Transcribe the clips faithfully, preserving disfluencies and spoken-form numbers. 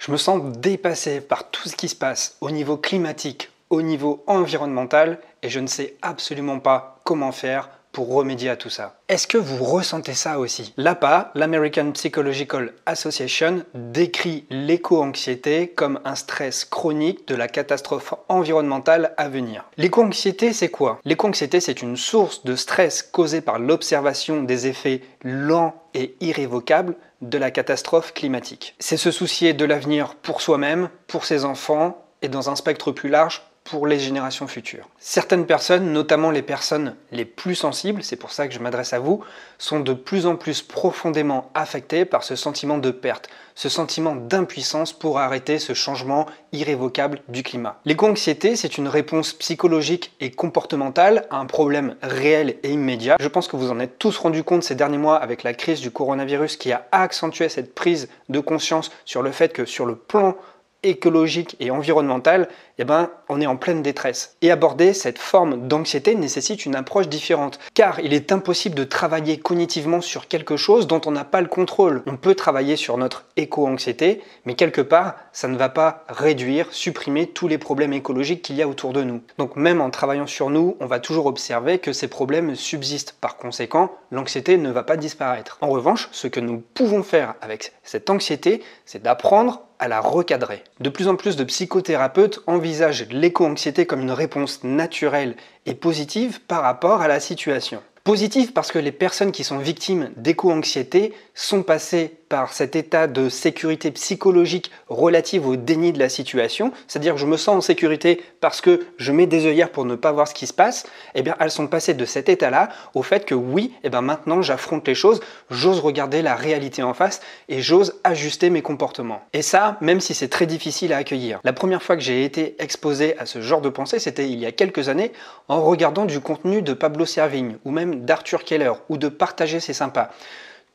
Je me sens dépassé par tout ce qui se passe au niveau climatique, au niveau environnemental, et je ne sais absolument pas comment faire pour remédier à tout ça. Est-ce que vous ressentez ça aussi? L'A P A, l'American Psychological Association, décrit l'éco-anxiété comme un stress chronique de la catastrophe environnementale à venir. L'éco-anxiété, c'est quoi? L'éco-anxiété, c'est une source de stress causée par l'observation des effets lents et irrévocables de la catastrophe climatique. C'est se soucier de l'avenir pour soi-même, pour ses enfants, et dans un spectre plus large, pour les générations futures. Certaines personnes, notamment les personnes les plus sensibles, c'est pour ça que je m'adresse à vous, sont de plus en plus profondément affectées par ce sentiment de perte, ce sentiment d'impuissance pour arrêter ce changement irrévocable du climat. L'éco-anxiété, c'est une réponse psychologique et comportementale à un problème réel et immédiat. Je pense que vous en êtes tous rendu compte ces derniers mois avec la crise du coronavirus qui a accentué cette prise de conscience sur le fait que sur le plan écologique et environnementale, eh ben, on est en pleine détresse. Et aborder cette forme d'anxiété nécessite une approche différente, car il est impossible de travailler cognitivement sur quelque chose dont on n'a pas le contrôle. On peut travailler sur notre éco-anxiété, mais quelque part, ça ne va pas réduire, supprimer tous les problèmes écologiques qu'il y a autour de nous. Donc même en travaillant sur nous, on va toujours observer que ces problèmes subsistent. Par conséquent, l'anxiété ne va pas disparaître. En revanche, ce que nous pouvons faire avec cette anxiété, c'est d'apprendre à la recadrer. De plus en plus de psychothérapeutes envisagent l'éco-anxiété comme une réponse naturelle et positive par rapport à la situation. Positive parce que les personnes qui sont victimes d'éco-anxiété sont passées par cet état de sécurité psychologique relative au déni de la situation, c'est-à-dire que je me sens en sécurité parce que je mets des œillères pour ne pas voir ce qui se passe, et bien elles sont passées de cet état-là au fait que oui, et bien maintenant j'affronte les choses, j'ose regarder la réalité en face et j'ose ajuster mes comportements. Et ça, même si c'est très difficile à accueillir. La première fois que j'ai été exposé à ce genre de pensée, c'était il y a quelques années, en regardant du contenu de Pablo Servigne, ou même d'Arthur Keller, ou de Partager c'est sympa.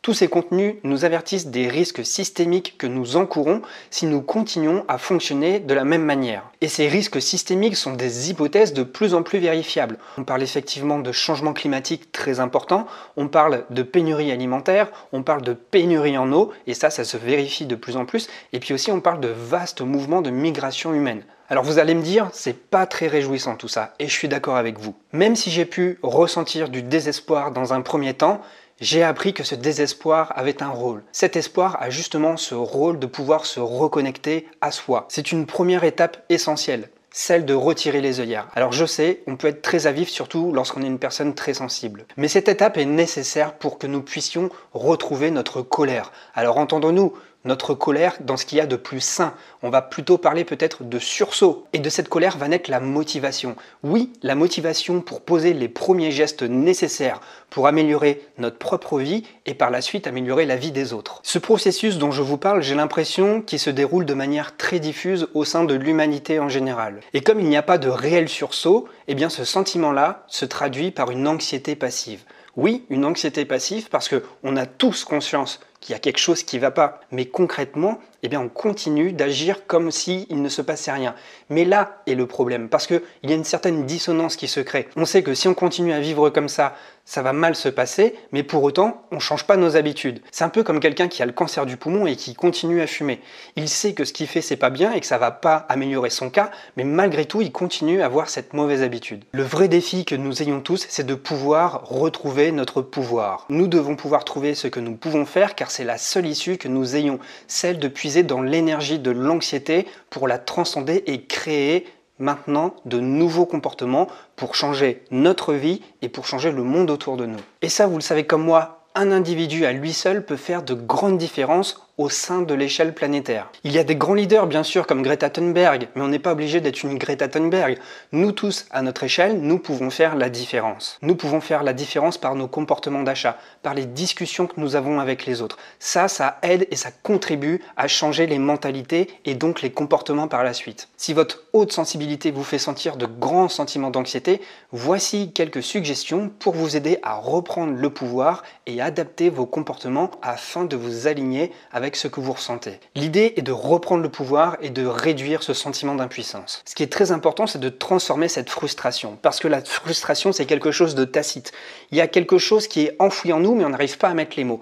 Tous ces contenus nous avertissent des risques systémiques que nous encourons si nous continuons à fonctionner de la même manière. Et ces risques systémiques sont des hypothèses de plus en plus vérifiables. On parle effectivement de changement climatique très important, on parle de pénurie alimentaire, on parle de pénurie en eau, et ça, ça se vérifie de plus en plus, et puis aussi on parle de vastes mouvements de migration humaine. Alors vous allez me dire, c'est pas très réjouissant tout ça, et je suis d'accord avec vous. Même si j'ai pu ressentir du désespoir dans un premier temps, j'ai appris que ce désespoir avait un rôle. Cet espoir a justement ce rôle de pouvoir se reconnecter à soi. C'est une première étape essentielle, celle de retirer les œillères. Alors je sais, on peut être très à vif, surtout lorsqu'on est une personne très sensible. Mais cette étape est nécessaire pour que nous puissions retrouver notre colère. Alors entendons-nous, notre colère dans ce qu'il y a de plus sain. On va plutôt parler peut-être de sursaut. Et de cette colère va naître la motivation. Oui, la motivation pour poser les premiers gestes nécessaires pour améliorer notre propre vie et par la suite améliorer la vie des autres. Ce processus dont je vous parle, j'ai l'impression qu'il se déroule de manière très diffuse au sein de l'humanité en général. Et comme il n'y a pas de réel sursaut, eh bien ce sentiment-là se traduit par une anxiété passive. Oui, une anxiété passive parce qu'on a tous conscience qu'il y a quelque chose qui ne va pas. Mais concrètement, eh bien, on continue d'agir comme s'il ne se passait rien. Mais là est le problème, parce qu'il y a une certaine dissonance qui se crée. On sait que si on continue à vivre comme ça, ça va mal se passer, mais pour autant, on ne change pas nos habitudes. C'est un peu comme quelqu'un qui a le cancer du poumon et qui continue à fumer. Il sait que ce qu'il fait, c'est pas bien et que ça ne va pas améliorer son cas, mais malgré tout, il continue à avoir cette mauvaise habitude. Le vrai défi que nous ayons tous, c'est de pouvoir retrouver notre pouvoir. Nous devons pouvoir trouver ce que nous pouvons faire car c'est la seule issue que nous ayons, celle de puiser dans l'énergie de l'anxiété pour la transcender et créer maintenant de nouveaux comportements pour changer notre vie et pour changer le monde autour de nous. Et ça, vous le savez comme moi, un individu à lui seul peut faire de grandes différences au sein de l'échelle planétaire. Il y a des grands leaders, bien sûr, comme Greta Thunberg, mais on n'est pas obligé d'être une Greta Thunberg. Nous tous, à notre échelle, nous pouvons faire la différence. Nous pouvons faire la différence par nos comportements d'achat, par les discussions que nous avons avec les autres. Ça, ça aide et ça contribue à changer les mentalités et donc les comportements par la suite. Si votre haute sensibilité vous fait sentir de grands sentiments d'anxiété, voici quelques suggestions pour vous aider à reprendre le pouvoir et adapter vos comportements afin de vous aligner avec Avec ce que vous ressentez. L'idée est de reprendre le pouvoir et de réduire ce sentiment d'impuissance. Ce qui est très important, c'est de transformer cette frustration, parce que la frustration, c'est quelque chose de tacite. Il y a quelque chose qui est enfoui en nous, mais on n'arrive pas à mettre les mots.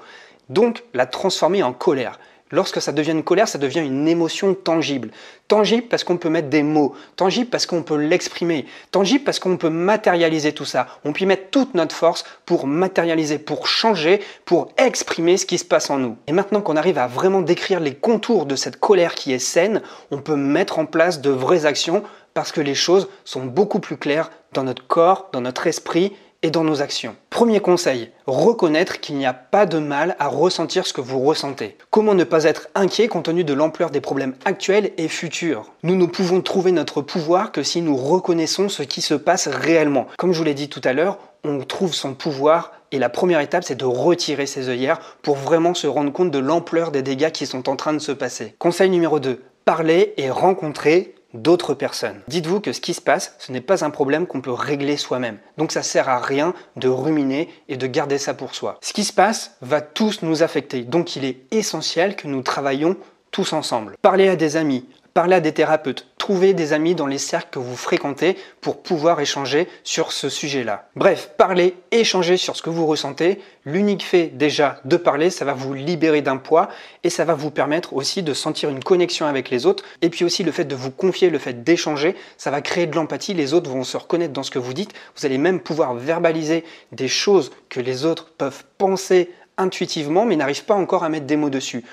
Donc, la transformer en colère. Lorsque ça devient une colère, ça devient une émotion tangible. Tangible parce qu'on peut mettre des mots, tangible parce qu'on peut l'exprimer, tangible parce qu'on peut matérialiser tout ça. On peut y mettre toute notre force pour matérialiser, pour changer, pour exprimer ce qui se passe en nous. Et maintenant qu'on arrive à vraiment décrire les contours de cette colère qui est saine, on peut mettre en place de vraies actions parce que les choses sont beaucoup plus claires dans notre corps, dans notre esprit et dans nos actions. Premier conseil, reconnaître qu'il n'y a pas de mal à ressentir ce que vous ressentez. Comment ne pas être inquiet compte tenu de l'ampleur des problèmes actuels et futurs? Nous ne pouvons trouver notre pouvoir que si nous reconnaissons ce qui se passe réellement. Comme je vous l'ai dit tout à l'heure, on trouve son pouvoir et la première étape, c'est de retirer ses œillères pour vraiment se rendre compte de l'ampleur des dégâts qui sont en train de se passer. Conseil numéro deux, parler et rencontrer d'autres personnes. Dites-vous que ce qui se passe, ce n'est pas un problème qu'on peut régler soi-même. Donc ça sert à rien de ruminer et de garder ça pour soi. Ce qui se passe va tous nous affecter. Donc il est essentiel que nous travaillions tous ensemble. Parlez à des amis, parlez à des thérapeutes, trouvez des amis dans les cercles que vous fréquentez pour pouvoir échanger sur ce sujet-là. Bref, parlez, échangez sur ce que vous ressentez. L'unique fait déjà de parler, ça va vous libérer d'un poids et ça va vous permettre aussi de sentir une connexion avec les autres. Et puis aussi le fait de vous confier, le fait d'échanger, ça va créer de l'empathie. Les autres vont se reconnaître dans ce que vous dites. Vous allez même pouvoir verbaliser des choses que les autres peuvent penser intuitivement mais n'arrivent pas encore à mettre des mots dessus.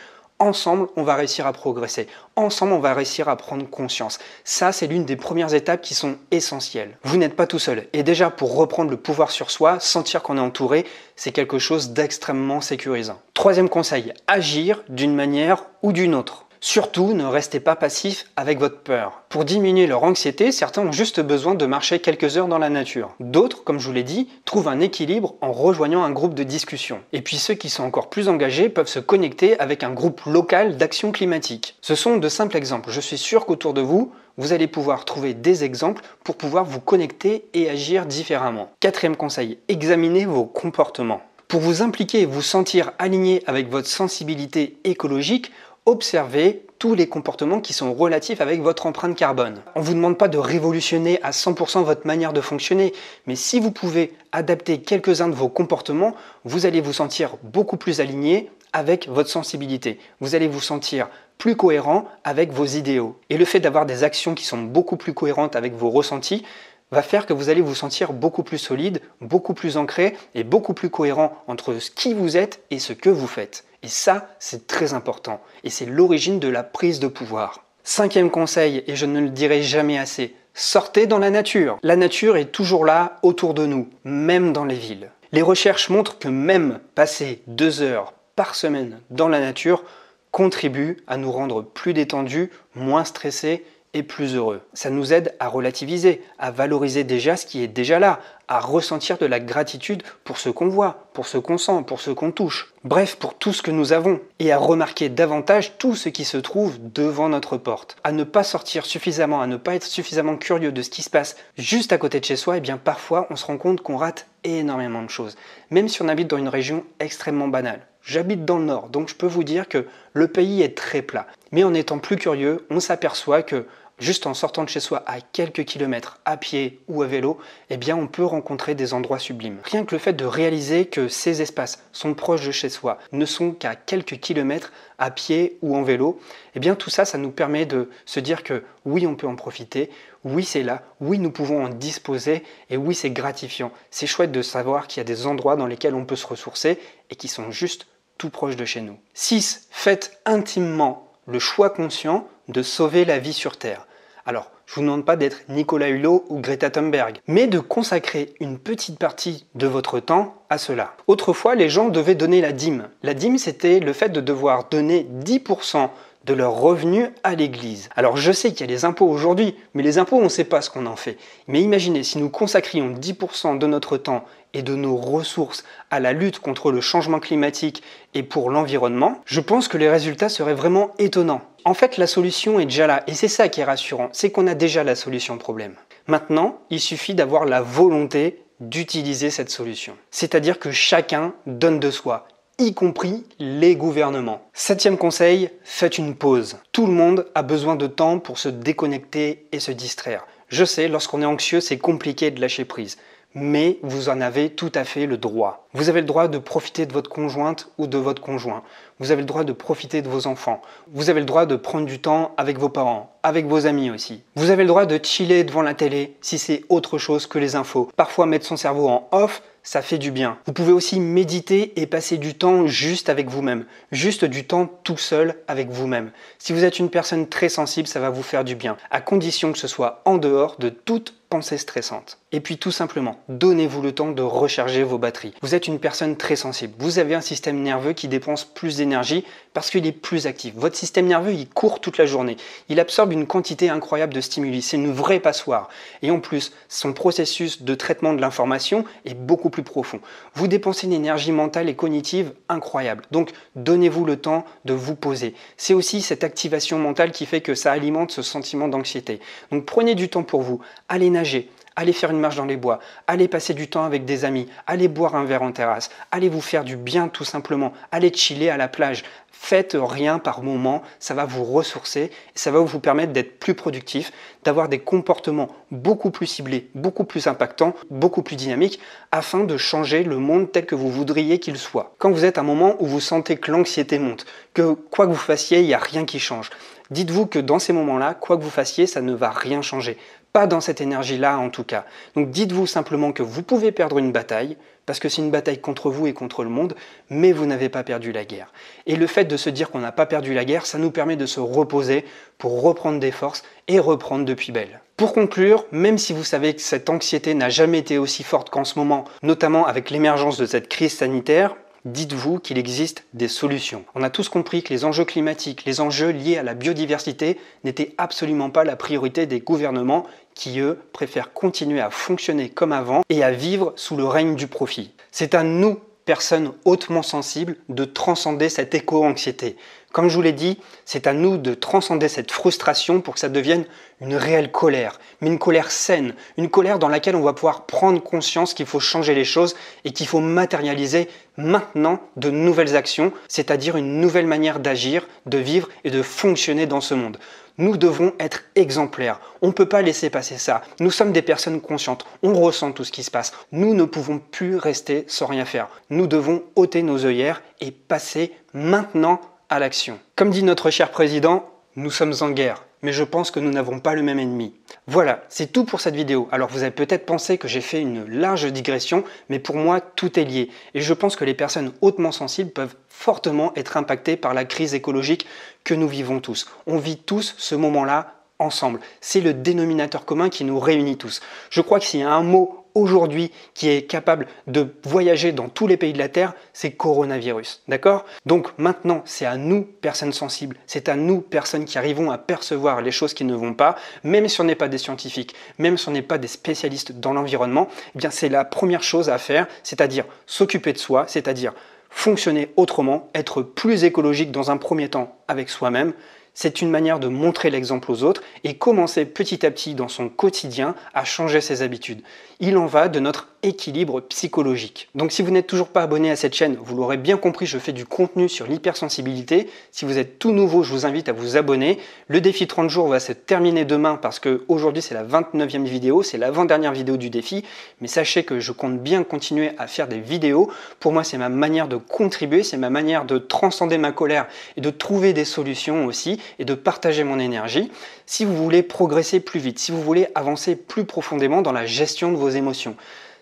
Ensemble, on va réussir à progresser. Ensemble, on va réussir à prendre conscience. Ça, c'est l'une des premières étapes qui sont essentielles. Vous n'êtes pas tout seul. Et déjà, pour reprendre le pouvoir sur soi, sentir qu'on est entouré, c'est quelque chose d'extrêmement sécurisant. Troisième conseil, agir d'une manière ou d'une autre. Surtout, ne restez pas passif avec votre peur. Pour diminuer leur anxiété, certains ont juste besoin de marcher quelques heures dans la nature. D'autres, comme je vous l'ai dit, trouvent un équilibre en rejoignant un groupe de discussion. Et puis ceux qui sont encore plus engagés peuvent se connecter avec un groupe local d'action climatique. Ce sont de simples exemples. Je suis sûr qu'autour de vous, vous allez pouvoir trouver des exemples pour pouvoir vous connecter et agir différemment. Quatrième conseil, examinez vos comportements. Pour vous impliquer et vous sentir aligné avec votre sensibilité écologique, observez tous les comportements qui sont relatifs avec votre empreinte carbone. On ne vous demande pas de révolutionner à cent pour cent votre manière de fonctionner, mais si vous pouvez adapter quelques-uns de vos comportements, vous allez vous sentir beaucoup plus aligné avec votre sensibilité. Vous allez vous sentir plus cohérent avec vos idéaux. Et le fait d'avoir des actions qui sont beaucoup plus cohérentes avec vos ressentis va faire que vous allez vous sentir beaucoup plus solide, beaucoup plus ancré et beaucoup plus cohérent entre ce qui vous êtes et ce que vous faites. Et ça, c'est très important. Et c'est l'origine de la prise de pouvoir. Cinquième conseil, et je ne le dirai jamais assez, sortez dans la nature. La nature est toujours là, autour de nous, même dans les villes. Les recherches montrent que même passer deux heures par semaine dans la nature contribue à nous rendre plus détendus, moins stressés et plus heureux. Ça nous aide à relativiser, à valoriser déjà ce qui est déjà là, à ressentir de la gratitude pour ce qu'on voit, pour ce qu'on sent, pour ce qu'on touche. Bref, pour tout ce que nous avons, et à remarquer davantage tout ce qui se trouve devant notre porte. À ne pas sortir suffisamment, à ne pas être suffisamment curieux de ce qui se passe juste à côté de chez soi, et bien parfois on se rend compte qu'on rate énormément de choses, même si on habite dans une région extrêmement banale. J'habite dans le nord, donc je peux vous dire que le pays est très plat. Mais en étant plus curieux, on s'aperçoit que juste en sortant de chez soi à quelques kilomètres, à pied ou à vélo, eh bien on peut rencontrer des endroits sublimes. Rien que le fait de réaliser que ces espaces sont proches de chez soi, ne sont qu'à quelques kilomètres à pied ou en vélo, eh bien tout ça, ça nous permet de se dire que oui, on peut en profiter, oui, c'est là, oui, nous pouvons en disposer, et oui, c'est gratifiant. C'est chouette de savoir qu'il y a des endroits dans lesquels on peut se ressourcer et qui sont juste tout proches de chez nous. six. Faites intimement le choix conscient de sauver la vie sur Terre. Alors, je vous demande pas d'être Nicolas Hulot ou Greta Thunberg, mais de consacrer une petite partie de votre temps à cela. Autrefois, les gens devaient donner la dîme. La dîme, c'était le fait de devoir donner dix pour cent de leurs revenus à l'église. Alors, je sais qu'il y a les impôts aujourd'hui, mais les impôts, on ne sait pas ce qu'on en fait. Mais imaginez, si nous consacrions dix pour cent de notre temps et de nos ressources à la lutte contre le changement climatique et pour l'environnement, je pense que les résultats seraient vraiment étonnants. En fait, la solution est déjà là, et c'est ça qui est rassurant, c'est qu'on a déjà la solution au problème. Maintenant, il suffit d'avoir la volonté d'utiliser cette solution. C'est-à-dire que chacun donne de soi, y compris les gouvernements. Septième conseil, faites une pause. Tout le monde a besoin de temps pour se déconnecter et se distraire. Je sais, lorsqu'on est anxieux, c'est compliqué de lâcher prise. mais vous en avez tout à fait le droit. Vous avez le droit de profiter de votre conjointe ou de votre conjoint. Vous avez le droit de profiter de vos enfants. Vous avez le droit de prendre du temps avec vos parents, avec vos amis aussi. Vous avez le droit de chiller devant la télé si c'est autre chose que les infos. Parfois mettre son cerveau en off, ça fait du bien. Vous pouvez aussi méditer et passer du temps juste avec vous-même. Juste du temps tout seul avec vous-même. Si vous êtes une personne très sensible, ça va vous faire du bien. À condition que ce soit en dehors de toute pensée stressante. Et puis tout simplement, donnez-vous le temps de recharger vos batteries. Vous êtes une personne très sensible. Vous avez un système nerveux qui dépense plus d'énergie parce qu'il est plus actif. Votre système nerveux, il court toute la journée. Il absorbe une quantité incroyable de stimuli. C'est une vraie passoire. Et en plus, son processus de traitement de l'information est beaucoup plus profond. Vous dépensez une énergie mentale et cognitive incroyable. Donc, donnez-vous le temps de vous poser. C'est aussi cette activation mentale qui fait que ça alimente ce sentiment d'anxiété. Donc, prenez du temps pour vous. Allez nager. Allez faire une marche dans les bois, allez passer du temps avec des amis, allez boire un verre en terrasse, allez vous faire du bien tout simplement, allez chiller à la plage. Faites rien par moment, ça va vous ressourcer, ça va vous permettre d'être plus productif, d'avoir des comportements beaucoup plus ciblés, beaucoup plus impactants, beaucoup plus dynamiques, afin de changer le monde tel que vous voudriez qu'il soit. Quand vous êtes à un moment où vous sentez que l'anxiété monte, que quoi que vous fassiez, il n'y a rien qui change, dites-vous que dans ces moments-là, quoi que vous fassiez, ça ne va rien changer. Pas dans cette énergie-là en tout cas. Donc dites-vous simplement que vous pouvez perdre une bataille, parce que c'est une bataille contre vous et contre le monde, mais vous n'avez pas perdu la guerre. Et le fait de se dire qu'on n'a pas perdu la guerre, ça nous permet de se reposer pour reprendre des forces et reprendre de plus belle. Pour conclure, même si vous savez que cette anxiété n'a jamais été aussi forte qu'en ce moment, notamment avec l'émergence de cette crise sanitaire, dites-vous qu'il existe des solutions. On a tous compris que les enjeux climatiques, les enjeux liés à la biodiversité n'étaient absolument pas la priorité des gouvernements qui, eux, préfèrent continuer à fonctionner comme avant et à vivre sous le règne du profit. C'est à nous, personnes hautement sensibles, de transcender cette éco-anxiété. Comme je vous l'ai dit, c'est à nous de transcender cette frustration pour que ça devienne une réelle colère, mais une colère saine, une colère dans laquelle on va pouvoir prendre conscience qu'il faut changer les choses et qu'il faut matérialiser maintenant de nouvelles actions, c'est-à-dire une nouvelle manière d'agir, de vivre et de fonctionner dans ce monde. Nous devons être exemplaires. On ne peut pas laisser passer ça. Nous sommes des personnes conscientes. On ressent tout ce qui se passe. Nous ne pouvons plus rester sans rien faire. Nous devons ôter nos œillères et passer maintenant à l'action. Comme dit notre cher président, nous sommes en guerre, mais je pense que nous n'avons pas le même ennemi. Voilà, c'est tout pour cette vidéo. Alors vous avez peut-être pensé que j'ai fait une large digression, mais pour moi tout est lié. Et je pense que les personnes hautement sensibles peuvent fortement être impactées par la crise écologique que nous vivons tous. On vit tous ce moment-là ensemble. C'est le dénominateur commun qui nous réunit tous. Je crois que s'il y a un mot aujourd'hui qui est capable de voyager dans tous les pays de la Terre, c'est coronavirus, d'accord? Donc maintenant, c'est à nous, personnes sensibles, c'est à nous, personnes qui arrivons à percevoir les choses qui ne vont pas, même si on n'est pas des scientifiques, même si on n'est pas des spécialistes dans l'environnement, eh bien c'est la première chose à faire, c'est-à-dire s'occuper de soi, c'est-à-dire fonctionner autrement, être plus écologique dans un premier temps avec soi-même. C'est une manière de montrer l'exemple aux autres et commencer petit à petit dans son quotidien à changer ses habitudes. Il en va de notre équilibre psychologique. Donc si vous n'êtes toujours pas abonné à cette chaîne, vous l'aurez bien compris, je fais du contenu sur l'hypersensibilité. Si vous êtes tout nouveau, je vous invite à vous abonner. Le défi trente jours va se terminer demain parce que aujourd'hui c'est la vingt-neuvième vidéo, c'est l'avant-dernière vidéo du défi. Mais sachez que je compte bien continuer à faire des vidéos. Pour moi, c'est ma manière de contribuer, c'est ma manière de transcender ma colère et de trouver des solutions aussi et de partager mon énergie. Si vous voulez progresser plus vite, si vous voulez avancer plus profondément dans la gestion de vos émotions,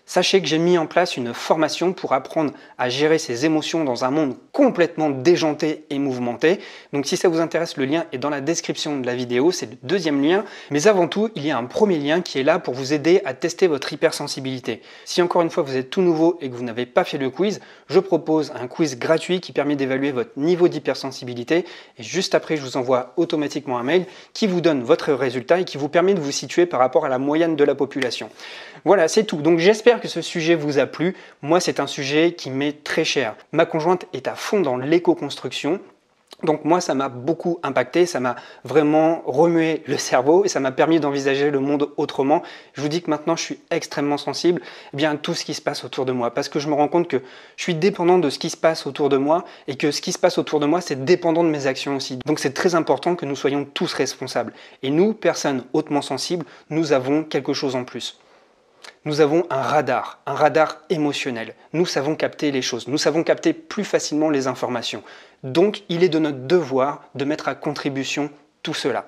sachez que j'ai mis en place une formation pour apprendre à gérer ses émotions dans un monde complètement déjanté et mouvementé. Donc si ça vous intéresse, le lien est dans la description de la vidéo, c'est le deuxième lien. Mais avant tout, il y a un premier lien qui est là pour vous aider à tester votre hypersensibilité. Si encore une fois vous êtes tout nouveau et que vous n'avez pas fait le quiz, je propose un quiz gratuit qui permet d'évaluer votre niveau d'hypersensibilité. Et juste après, je vous envoie automatiquement un mail qui vous donne votre résultat et qui vous permet de vous situer par rapport à la moyenne de la population. Voilà, c'est tout. Donc j'espère que ce sujet vous a plu. Moi, c'est un sujet qui m'est très cher. Ma conjointe est à fond dans l'éco-construction. Donc moi, ça m'a beaucoup impacté, ça m'a vraiment remué le cerveau et ça m'a permis d'envisager le monde autrement. Je vous dis que maintenant, je suis extrêmement sensible eh bien, à tout ce qui se passe autour de moi parce que je me rends compte que je suis dépendant de ce qui se passe autour de moi et que ce qui se passe autour de moi, c'est dépendant de mes actions aussi. Donc c'est très important que nous soyons tous responsables. Et nous, personnes hautement sensibles, nous avons quelque chose en plus. Nous avons un radar, un radar émotionnel. Nous savons capter les choses, nous savons capter plus facilement les informations. Donc, il est de notre devoir de mettre à contribution tout cela.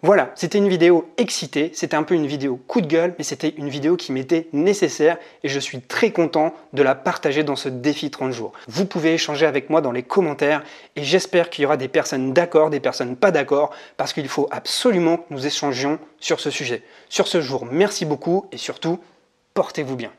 Voilà, c'était une vidéo excitée, c'était un peu une vidéo coup de gueule, mais c'était une vidéo qui m'était nécessaire et je suis très content de la partager dans ce défi trente jours. Vous pouvez échanger avec moi dans les commentaires et j'espère qu'il y aura des personnes d'accord, des personnes pas d'accord, parce qu'il faut absolument que nous échangions sur ce sujet. Sur ce jour, merci beaucoup et surtout, portez-vous bien.